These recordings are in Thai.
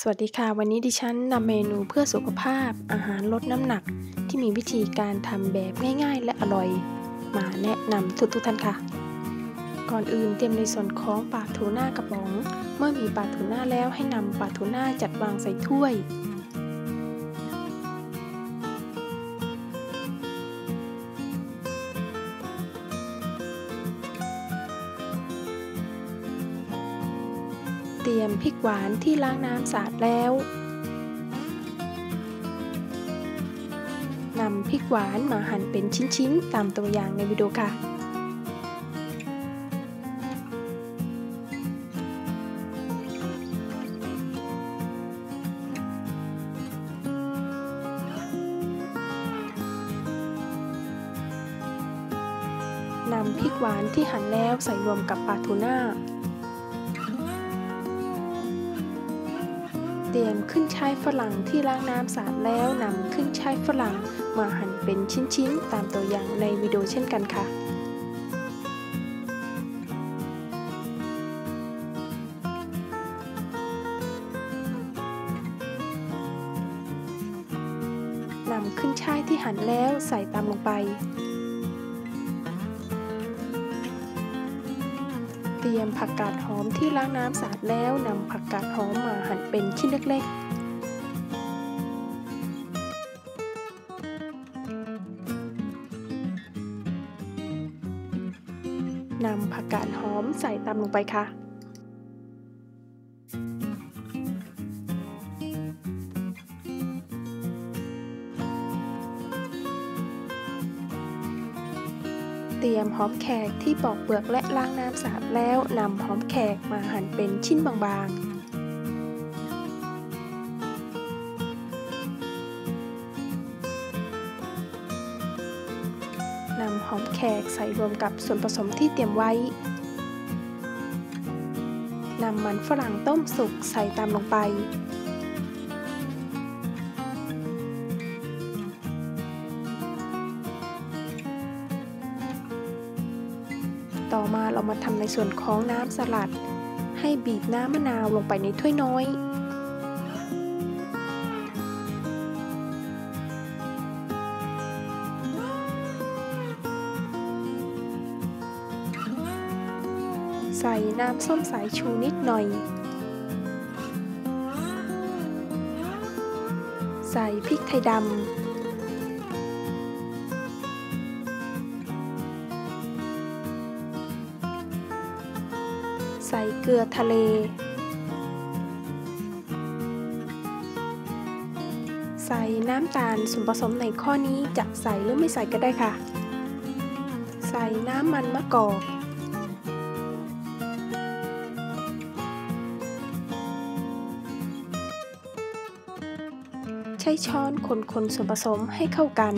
สวัสดีค่ะวันนี้ดิฉันนำเมนูเพื่อสุขภาพอาหารลดน้ำหนักที่มีวิธีการทำแบบง่ายๆและอร่อยมาแนะนำทุกท่านค่ะก่อนอื่นเตรียมในส่วนของปลาทูน่ากระป๋องเมื่อมีปลาทูน่าแล้วให้นำปลาทูน่าจัดวางใส่ถ้วยเตรียมพริกหวานที่ล้างน้ำสะอาดแล้วนำพริกหวานมาหั่นเป็นชิ้นๆตามตัวอย่างในวิดีโอค่ะนำพริกหวานที่หั่นแล้วใส่รวมกับปลาทูน่าเตรียมขึ้นช่ายฝรั่งที่ล้างน้ำสะอาดแล้วนำขึ้นช่ายฝรั่งมาหั่นเป็นชิ้นๆตามตัวอย่างในวิดีโอเช่นกันค่ะนำขึ้นช่ายที่หั่นแล้วใส่ตามลงไปเตรียมผักกาดหอมที่ล้างน้ำสะอาดแล้วนำผักกาดหอมมาหั่นเป็นชิ้นเล็กๆนำผักกาดหอมใส่ตามลงไปค่ะเตรียมหอมแขกที่ปอกเปลือกและล้างน้ำสะอาดแล้วนำหอมแขกมาหั่นเป็นชิ้นบางๆนำหอมแขกใส่รวมกับส่วนผสมที่เตรียมไว้นำมันฝรั่งต้มสุกใส่ตามลงไปต่อมาเรามาทำในส่วนของน้ำสลัดให้บีบน้ำมะนาวลงไปในถ้วยน้อยใส่น้ำส้มสายชูนิดหน่อยใส่พริกไทยดำใส่เกลือทะเลใส่น้ำตาลส่วนผสมในข้อนี้จะใส่หรือไม่ใส่ก็ได้ค่ะใส่น้ำมันมะกอกใช้ช้อนคนๆส่วนผสมให้เข้ากัน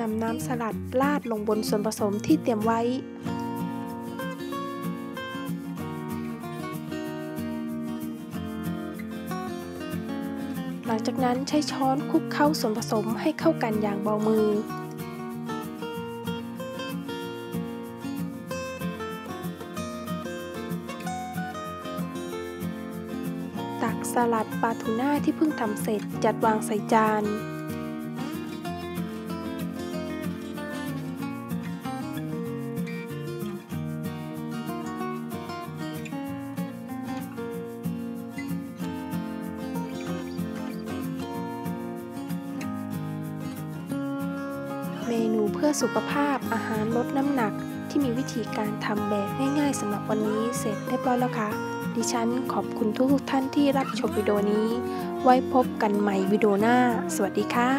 นำน้ำสลัดราดลงบนส่วนผสมที่เตรียมไว้หลังจากนั้นใช้ช้อนคลุกเข้าส่วนผสมให้เข้ากันอย่างเบามือตักสลัดปลาทูน่าที่เพิ่งทำเสร็จจัดวางใส่จานเมนูเพื่อสุขภาพอาหารลดน้ำหนักที่มีวิธีการทำแบบง่ายๆสำหรับวันนี้เสร็จเรียบร้อยแล้วค่ะดิฉันขอบคุณทุกท่านที่รับชมวิดีโอนี้ไว้พบกันใหม่วิดีโอหน้าสวัสดีค่ะ